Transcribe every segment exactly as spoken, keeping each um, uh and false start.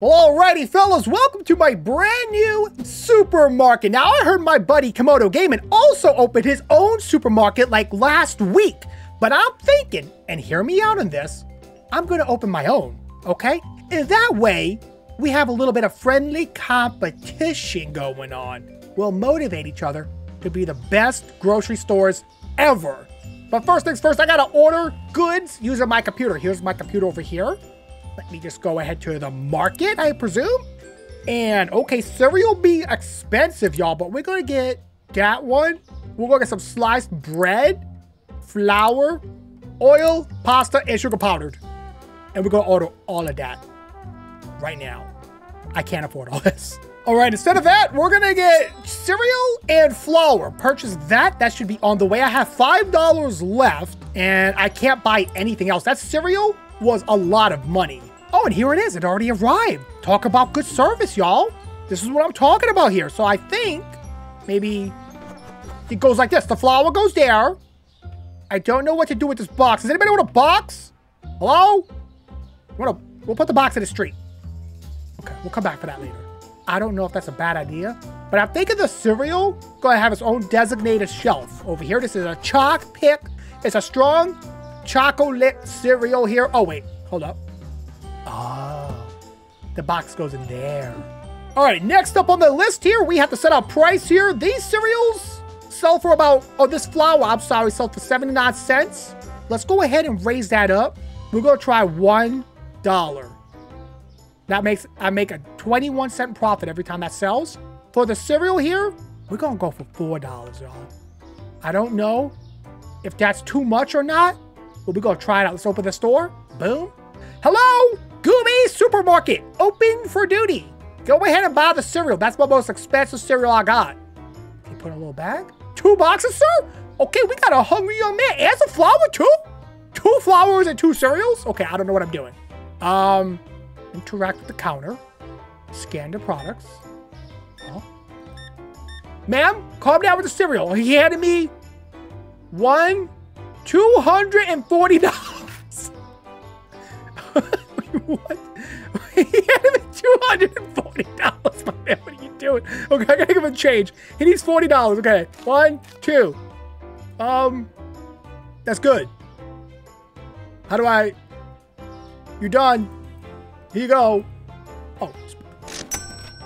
Alrighty, fellas, welcome to my brand new supermarket. Now, I heard my buddy Komodo Gaiman also opened his own supermarket like last week, but I'm thinking, and hear me out on this, I'm gonna open my own, okay? And that way, we have a little bit of friendly competition going on. We'll motivate each other to be the best grocery stores ever. But first things first, I gotta order goods using my computer. Here's my computer over here. Let me just go ahead to the market, I presume. And okay, cereal be expensive, y'all, but we're gonna get that one. We're gonna get some sliced bread, flour, oil, pasta, and sugar powdered. And we're gonna order all of that right now. I can't afford all this. All right, instead of that, we're gonna get cereal and flour. Purchase that, that should be on the way. I have five dollars left and I can't buy anything else. That cereal was a lot of money. Oh, and here it is. It already arrived. Talk about good service, y'all. This is what I'm talking about here. So I think maybe it goes like this. The flour goes there. I don't know what to do with this box. Does anybody want a box? Hello? Wanna, we'll put the box in the street. Okay, we'll come back for that later. I don't know if that's a bad idea, but I'm thinking the cereal going to have its own designated shelf. Over here, this is a Choc Pick. It's a strong chocolate cereal here. Oh, wait, hold up. Oh, the box goes in there. All right, next up on the list here, we have to set our price here. These cereals sell for about, oh, this flour, I'm sorry, sold for seventy-nine cents. Let's go ahead and raise that up. We're gonna try one dollar. That makes, I make a twenty-one cent profit every time that sells. For the cereal here, we're gonna go for four dollars, y'all. I don't know if that's too much or not, but we're gonna try it out. Let's open the store. Boom. Hello, Gooby Supermarket, open for duty. Go ahead and buy the cereal. That's my most expensive cereal I got. Can you put in a little bag? Two boxes, sir? Okay, we got a hungry young man and some flour too? Two flours and two cereals? Okay, I don't know what I'm doing. Um, interact with the counter. Scan the products. Oh. Ma'am, calm down with the cereal. He handed me one two hundred forty dollars. What? He handed me two hundred forty dollars. My man, what are you doing? Okay, I gotta give him change. He needs forty dollars. Okay, one, two. Um, that's good. How do I? You're done. Here you go. Oh.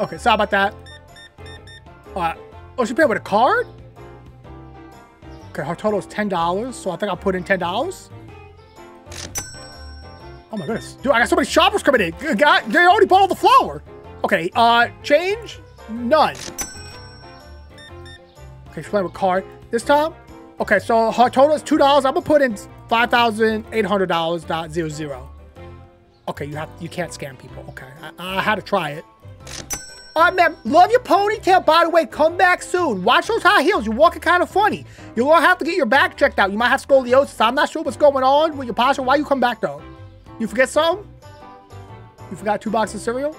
Okay, sorry about that. Uh, oh, she paid with a card? Okay, her total is ten dollars, so I think I'll put in ten dollars. Oh my goodness. Dude, I got so many shoppers coming in. God, they already bought all the flour. Okay, uh, change? None. Okay, she's playing with card. This time? Okay, so her total is two dollars. I'm gonna put in five thousand eight hundred dollars. Okay, you have, you can't scam people. Okay, I, I had to try it. All right, man, love your ponytail. By the way, come back soon. Watch those high heels. You're walking kind of funny. You're going to have to get your back checked out. You might have scoliosis. I'm not sure what's going on with your posture. Why you come back, though? You forget something? You forgot two boxes of cereal?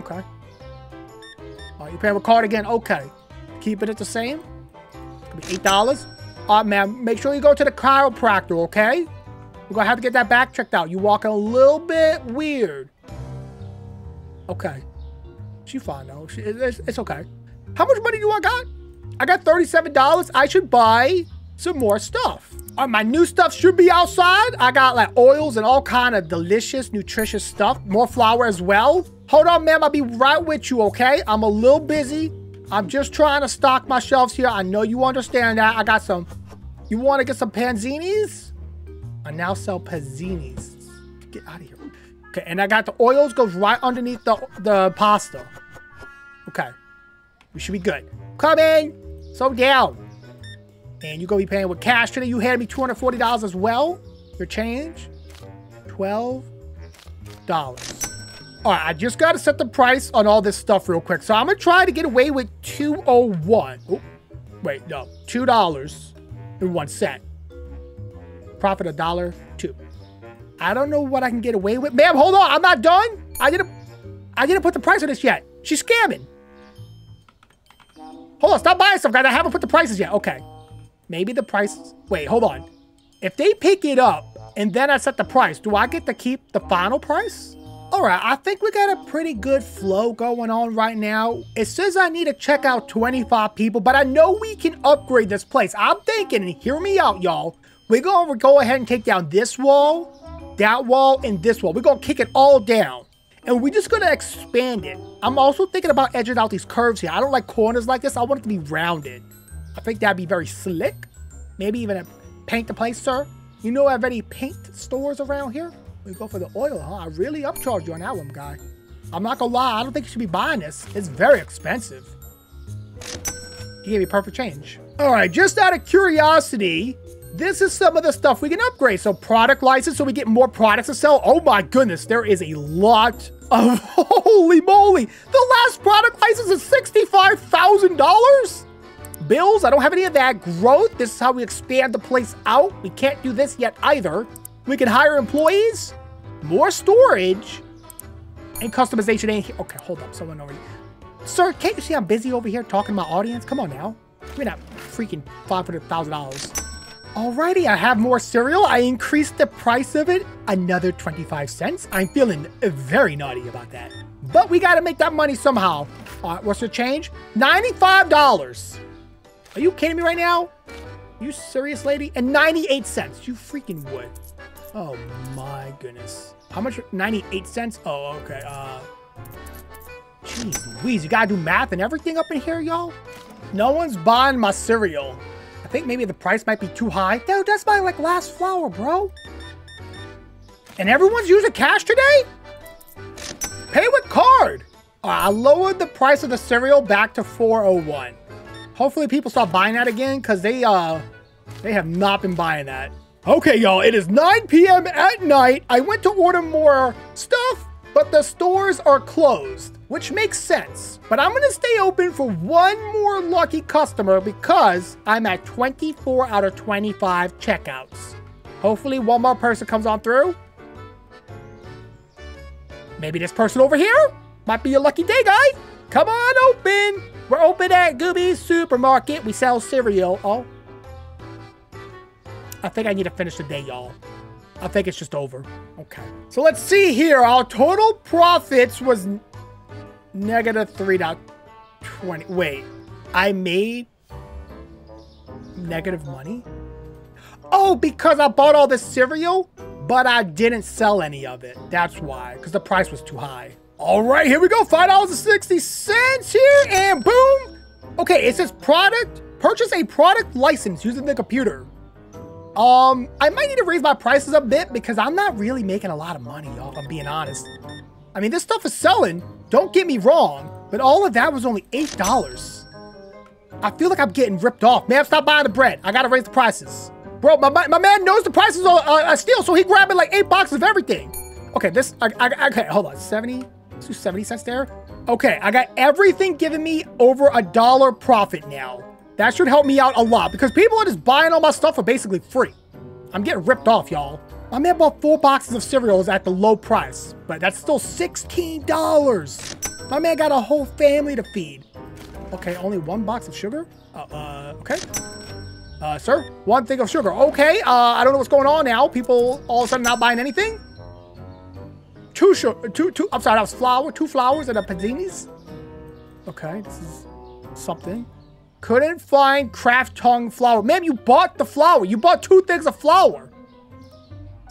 Okay. All right, you're paying with card again. Okay. Keep it at the same. It's going to be eight dollars. All right, man, make sure you go to the chiropractor, okay? We're going to have to get that back checked out. You're walking a little bit weird. Okay. She fine though. She, it's, it's okay. How much money do I got? I got thirty-seven dollars. I should buy some more stuff. All right, my new stuff should be outside. I got like oils and all kind of delicious, nutritious stuff. More flour as well. Hold on, ma'am. I'll be right with you, okay? I'm a little busy. I'm just trying to stock my shelves here. I know you understand that. I got some. You want to get some panzinis? I now sell panzinis. Get out of here. Okay, and I got the oils goes right underneath the, the pasta. Okay. We should be good. Come in. So down. And you're going to be paying with cash today. You handed me two hundred forty dollars as well. Your change. twelve dollars. All right. I just got to set the price on all this stuff real quick. So I'm going to try to get away with two oh one. Oh, wait, no. two dollars and one cent. Profit a dollar two. I don't know what I can get away with. Ma'am, hold on. I'm not done. I didn't I didn't put the price on this yet. She's scamming. Hold on. Stop buying stuff, guys. I haven't put the prices yet. Okay. Maybe the price... Wait, hold on. If they pick it up and then I set the price, do I get to keep the final price? Alright, I think we got a pretty good flow going on right now. It says I need to check out twenty-five people, but I know we can upgrade this place. I'm thinking, hear me out, y'all. We're going to go ahead and take down this wall, that wall, and this wall. We're going to kick it all down. And we're just going to expand it. I'm also thinking about edging out these curves here. I don't like corners like this. I want it to be rounded. I think that'd be very slick. Maybe even a paint the place, sir. You know I have any paint stores around here? We go for the oil, huh? I really upcharge you on that one, guy. I'm not going to lie. I don't think you should be buying this. It's very expensive. He gave me perfect change. All right, just out of curiosity, this is some of the stuff we can upgrade. So product license, so we get more products to sell. Oh my goodness, there is a lot of, holy moly. The last product license is sixty-five thousand dollars. Bills, I don't have any of that. Growth, this is how we expand the place out. We can't do this yet either. We can hire employees, more storage, and customization ain't here. Okay, hold up, someone over here. Sir, can't you see I'm busy over here talking to my audience? Come on now. Give me that freaking five hundred thousand dollars. Alrighty, I have more cereal. I increased the price of it another twenty-five cents. I'm feeling very naughty about that. But we gotta make that money somehow. Alright, what's the change? ninety-five dollars. Are you kidding me right now? You serious, lady? And ninety-eight cents. You freaking would. Oh my goodness. How much? ninety-eight cents? Oh, okay. Uh, Jeez Louise, you gotta do math and everything up in here, y'all? No one's buying my cereal. I think maybe the price might be too high. Dude, that's my, like, last flour, bro. And everyone's using cash today? Pay with card. Uh, I lowered the price of the cereal back to four oh one. Hopefully people start buying that again, because they, uh, they have not been buying that. Okay, y'all, it is nine p m at night. I went to order more stuff, but the stores are closed, which makes sense. But I'm gonna stay open for one more lucky customer because I'm at twenty-four out of twenty-five checkouts. Hopefully one more person comes on through. Maybe this person over here? Might be a lucky day, guy. Come on, open. We're open at Gooby's Supermarket. We sell cereal. Oh, I think I need to finish the day, y'all. I think it's just over. Okay. So let's see here. Our total profits was negative three point two zero. Wait, I made negative money? Oh, because I bought all this cereal, but I didn't sell any of it. That's why, because the price was too high. All right, here we go. five dollars and sixty cents here, and boom. Okay, it says product. Purchase a product license using the computer. Um, I might need to raise my prices a bit because I'm not really making a lot of money, y'all, if I'm being honest. I mean, this stuff is selling, don't get me wrong, but all of that was only eight dollars. I feel like I'm getting ripped off. Man, stop buying the bread. I gotta raise the prices. Bro, my, my, my man knows the prices I uh, steal, so he grabbing like eight boxes of everything. Okay, this, I, I, okay, hold on, seventy, let's do seventy cents there. Okay, I got everything giving me over a dollar profit now. That should help me out a lot because people are just buying all my stuff for basically free. I'm getting ripped off, y'all. My man bought four boxes of cereals at the low price, but that's still sixteen dollars. My man got a whole family to feed. Okay, only one box of sugar? Uh, uh okay. Uh, sir, one thing of sugar. Okay, uh, I don't know what's going on now. People all of a sudden not buying anything. Two sugar, two, two, I'm sorry, that was flour, two flowers and a paninis. Okay, this is something. Couldn't find craft tongue flour. Ma'am, you bought the flour. You bought two things of flour.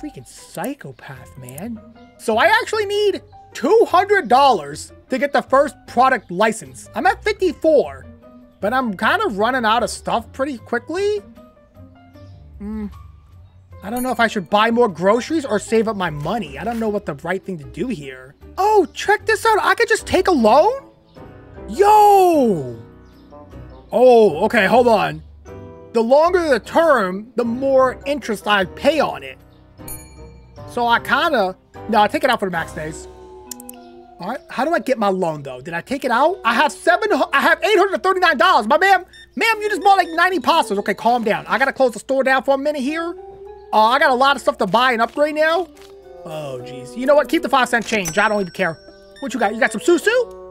Freaking psychopath, man. So I actually need two hundred dollars to get the first product license. I'm at fifty-four, but I'm kind of running out of stuff pretty quickly. Mm, I don't know if I should buy more groceries or save up my money. I don't know what the right thing to do here. Oh, check this out. I could just take a loan? Yo! Oh, okay, hold on. The longer the term, the more interest I pay on it. So I kind of... No, I take it out for the max days. All right, how do I get my loan, though? Did I take it out? I have seven. I have eight hundred thirty-nine dollars. My ma'am, ma'am, you just bought like ninety pastas. Okay, calm down. I got to close the store down for a minute here. Uh, I got a lot of stuff to buy and upgrade now. Oh, jeez. You know what? Keep the five cent change. I don't even care. What you got? You got some susu?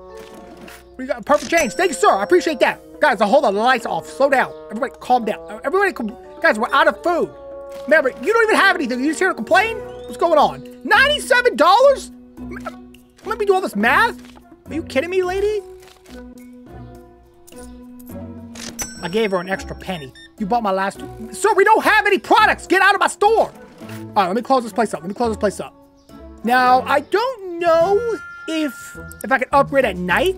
We got perfect change. Thank you, sir. I appreciate that. Guys, hold on. The lights off. Slow down. Everybody, calm down. Everybody, guys, we're out of food. Remember, you don't even have anything. You're just here to complain? What's going on? ninety-seven dollars? Let me do all this math? Are you kidding me, lady? I gave her an extra penny. You bought my last two. Sir, we don't have any products. Get out of my store. All right, let me close this place up. Let me close this place up. Now, I don't know if if I can upgrade at night,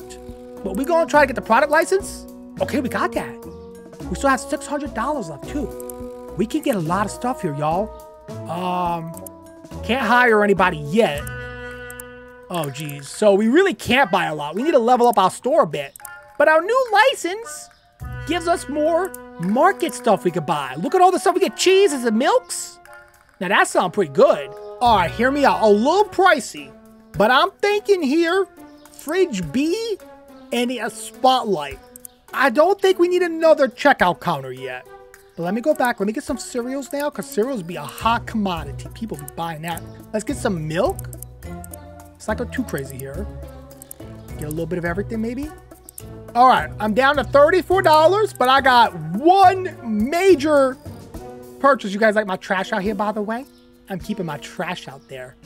but we're going to try to get the product license. Okay, we got that. We still have six hundred dollars left, too. We can get a lot of stuff here, y'all. Um, can't hire anybody yet. Oh, geez. So we really can't buy a lot. We need to level up our store a bit. But our new license gives us more market stuff we could buy. Look at all the stuff we get. Cheeses and milks. Now, that sounds pretty good. All right, hear me out. A little pricey, but I'm thinking here, fridge B and a spotlight. I don't think we need another checkout counter yet. But let me go back. Let me get some cereals now, because cereals be a hot commodity. People be buying that. Let's get some milk. Let's not go too crazy here. Get a little bit of everything, maybe. All right, I'm down to thirty-four dollars, but I got one major purchase. You guys like my trash out here, by the way? I'm keeping my trash out there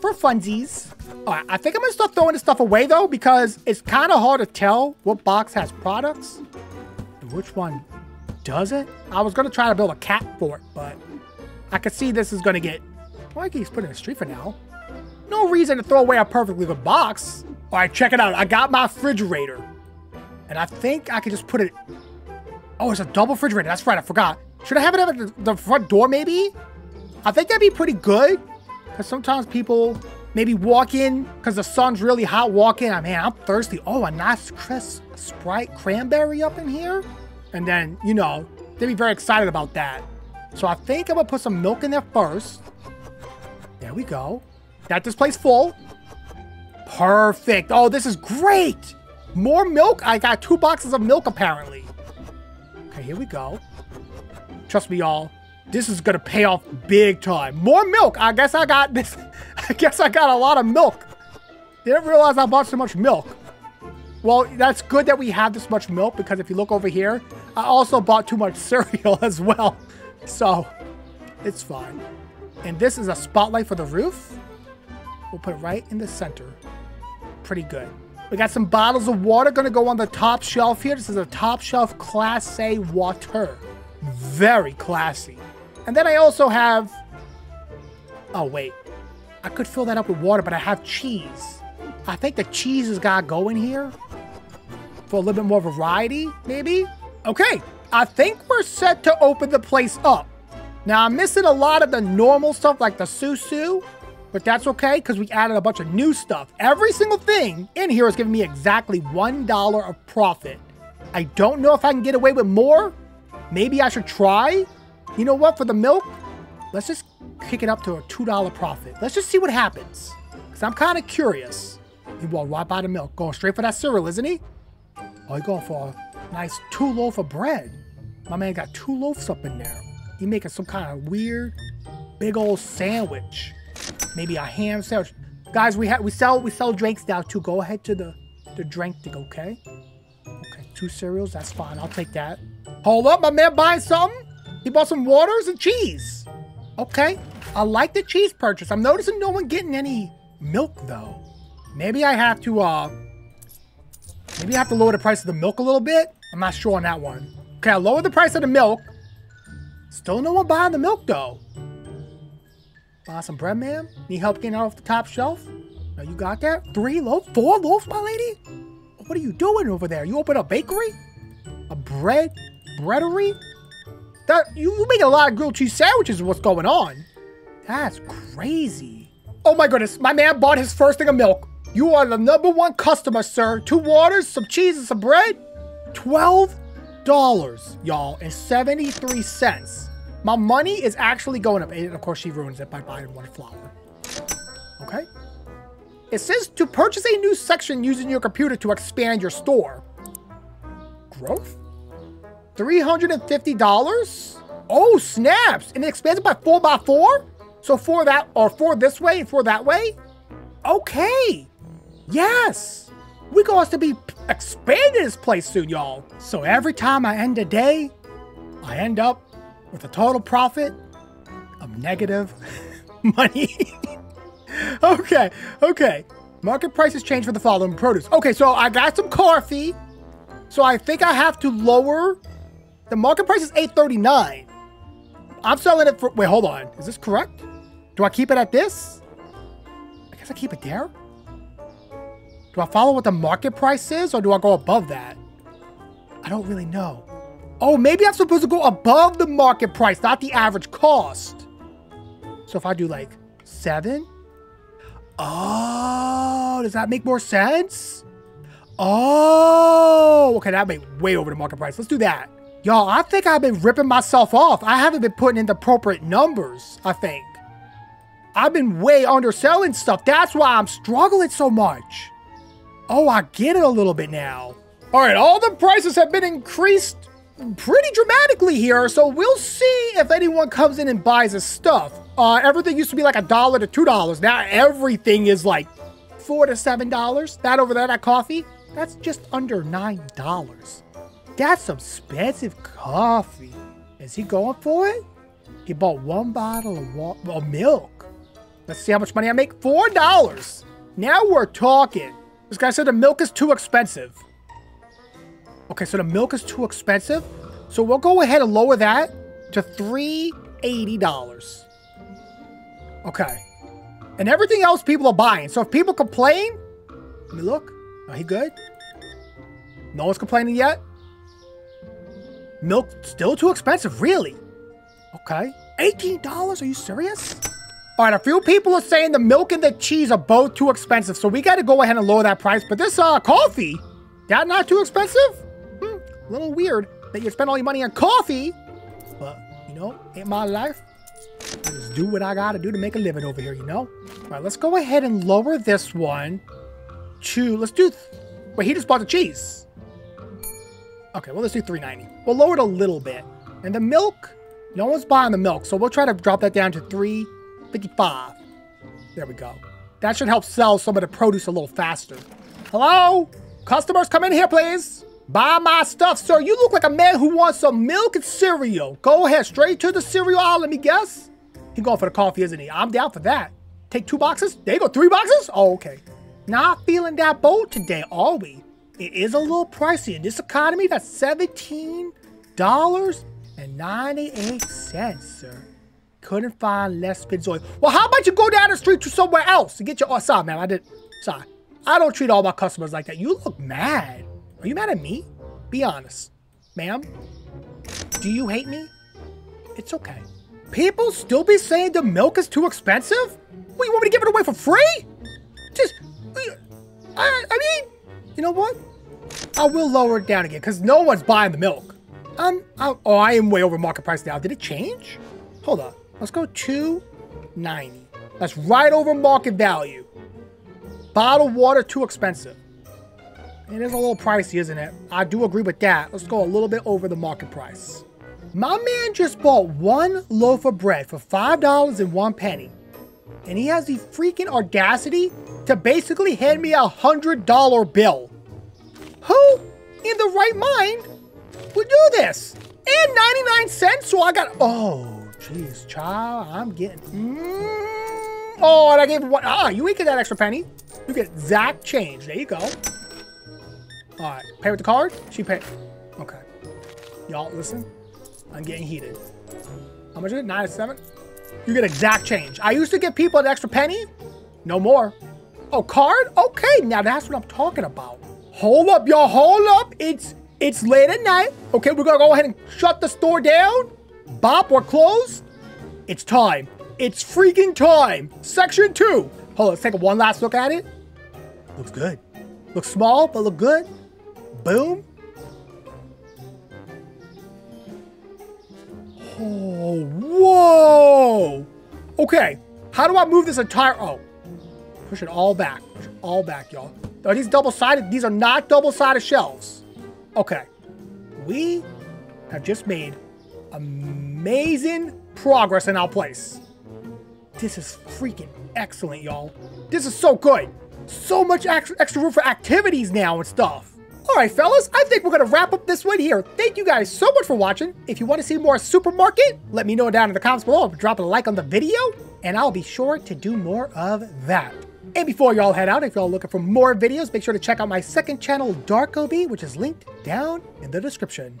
for funsies. All right, I think I'm gonna start throwing this stuff away though, because it's kind of hard to tell what box has products and which one doesn't. I was gonna try to build a cat fort, but I could see this is gonna get, well, I can just put it in the street for now. No reason to throw away a perfectly good box. All right, check it out. I got my refrigerator and I think I can just put it, oh, it's a double refrigerator. That's right, I forgot. Should I have it at the front door maybe? I think that'd be pretty good, because sometimes people maybe walk in because the sun's really hot, walk in. I mean, I'm thirsty. Oh, a nice crisp Sprite cranberry up in here. And then, you know, they'd be very excited about that. So I think I'm going to put some milk in there first. There we go. Got this place full. Perfect. Oh, this is great. More milk. I got two boxes of milk, apparently. Okay, here we go. Trust me, y'all. This is gonna pay off big time. More milk. I guess I got this. I guess I got a lot of milk. Didn't realize I bought so much milk. Well, that's good that we have this much milk, because if you look over here, I also bought too much cereal as well. So it's fine. And this is a spotlight for the roof. We'll put it right in the center. Pretty good. We got some bottles of water gonna go on the top shelf here. This is a top shelf Class A water. Very classy. And then I also have, oh wait, I could fill that up with water, but I have cheese. I think the cheese has got to go in here for a little bit more variety, maybe? Okay, I think we're set to open the place up. Now I'm missing a lot of the normal stuff like the susu, but that's okay because we added a bunch of new stuff. Every single thing in here is giving me exactly one dollar of profit. I don't know if I can get away with more. Maybe I should try. You know what, for the milk, let's just kick it up to a two dollar profit. Let's just see what happens, because I'm kind of curious. He walked right by the milk, going straight for that cereal, isn't he? Oh, he's going for a nice two loaf of bread. My man got two loaves up in there. He making some kind of weird, big old sandwich. Maybe a ham sandwich. Guys, we have we sell we sell drinks now too. Go ahead to the, the drink thing, okay? Okay, two cereals, that's fine, I'll take that. Hold up, my man buying something? He bought some waters and cheese. Okay, I like the cheese purchase. I'm noticing no one getting any milk though. Maybe I have to, uh, maybe I have to lower the price of the milk a little bit. I'm not sure on that one. Okay, I lowered the price of the milk. Still no one buying the milk though. Buy some bread, ma'am. Need help getting out off the top shelf? No, you got that? Three loaves, four loaves, my lady? What are you doing over there? You open a bakery? A bread, breadery? That, you, you make a lot of grilled cheese sandwiches. What's going on? That's crazy. Oh my goodness, my man bought his first thing of milk. You are the number one customer, sir. Two waters, some cheese, and some bread. twelve dollars, y'all, and seventy-three cents. My money is actually going up. And of course, she ruins it by buying one flour. Okay. It says to purchase a new section using your computer to expand your store. Growth? three hundred fifty dollars? Oh, snaps! And it expands by four by four? So four that, or four this way and four that way? Okay. Yes. We're going to be expanding this place soon, y'all. So every time I end a day, I end up with a total profit of negative money. Okay, okay. Market prices change for the following produce. Okay, so I got some coffee. So I think I have to lower. The market price is eight thirty-nine. I'm selling it for, wait, hold on. Is this correct? Do I keep it at this? I guess I keep it there. Do I follow what the market price is or do I go above that? I don't really know. Oh, maybe I'm supposed to go above the market price, not the average cost. So if I do like seven. Oh, does that make more sense? Oh, okay, that made way over the market price. Let's do that. Y'all, I think I've been ripping myself off. I haven't been putting in the appropriate numbers, I think. I've been way underselling stuff. That's why I'm struggling so much. Oh, I get it a little bit now. All right, all the prices have been increased pretty dramatically here, so we'll see if anyone comes in and buys his stuff. Uh, everything used to be like a dollar to two dollars. Now everything is like four to seven dollars. That over there, that coffee, that's just under nine dollars. That's some expensive coffee. Is he going for it? He bought one bottle of, wa of milk. Let's see how much money I make. Four dollars. Now we're talking. This guy said the milk is too expensive. Okay, so the milk is too expensive. So we'll go ahead and lower that to three hundred eighty dollars. Okay. And everything else people are buying. So if people complain, let me look. Are he good? No one's complaining yet. Milk still too expensive, really? Okay. eighteen dollars? Are you serious? All right, a few people are saying the milk and the cheese are both too expensive. So we got to go ahead and lower that price. But this uh, coffee, that not too expensive? Hmm, a little weird that you spend all your money on coffee. But, you know, ain't my life. I just do what I gotta do to make a living over here, you know? All right, let's go ahead and lower this one to, let's do, wait, he just bought the cheese. Okay, well, let's do three ninety. We'll lower it a little bit. And the milk, no one's buying the milk, so we'll try to drop that down to three fifty-five. There we go. That should help sell some of the produce a little faster. Hello? Customers, come in here, please. Buy my stuff, sir. You look like a man who wants some milk and cereal. Go ahead, straight to the cereal aisle, let me guess. He's going for the coffee, isn't he? I'm down for that. Take two boxes. There you go, three boxes? Oh, okay. Not feeling that bold today, are we? It is a little pricey. In this economy, that's seventeen ninety-eight, sir. Couldn't find less Pizzoy. Well, how about you go down the street to somewhere else and get your... Oh, sorry, man. I did... Sorry. I don't treat all my customers like that. You look mad. Are you mad at me? Be honest. Ma'am, do you hate me? It's okay. People still be saying the milk is too expensive? What, you want me to give it away for free? Just, I, I mean, you know what? I will lower it down again because no one's buying the milk. Um, I, oh, I am way over market price now. Did it change? Hold on. Let's go two ninety. That's right over market value. Bottled water, too expensive. It is a little pricey, isn't it? I do agree with that. Let's go a little bit over the market price. My man just bought one loaf of bread for five dollars and one penny. And he has the freaking audacity to basically hand me a one hundred dollar bill. Who in the right mind would do this? And ninety-nine cents, so I got... Oh, jeez, child, I'm getting... Mm, oh, and I gave him one... Ah, you ain't get that extra penny. You get exact change. There you go. All right, pay with the card. She paid. Okay, y'all listen. I'm getting heated. How much is it? nine seven. You get exact change. I used to give people an extra penny. No more. Oh, card. Okay, now that's what I'm talking about. Hold up, y'all. Hold up. It's it's late at night. Okay, we're gonna go ahead and shut the store down. Bop or close. It's time. It's freaking time. Section two. Hold on. Let's take one last look at it. Looks good. Looks small, but look good. Boom. Oh, whoa. Okay, how do I move this entire... Oh, push it all back. Push it all back, y'all. Are these double-sided? These are not double-sided shelves. Okay. We have just made amazing progress in our place. This is freaking excellent, y'all. This is so good. So much extra room for activities now and stuff. All right, fellas, I think we're going to wrap up this one here. Thank you guys so much for watching. If you want to see more Supermarket, let me know down in the comments below. Drop a like on the video. and I'll be sure to do more of that. And before y'all head out, if y'all looking for more videos, make sure to check out my second channel, Dark O B, which is linked down in the description.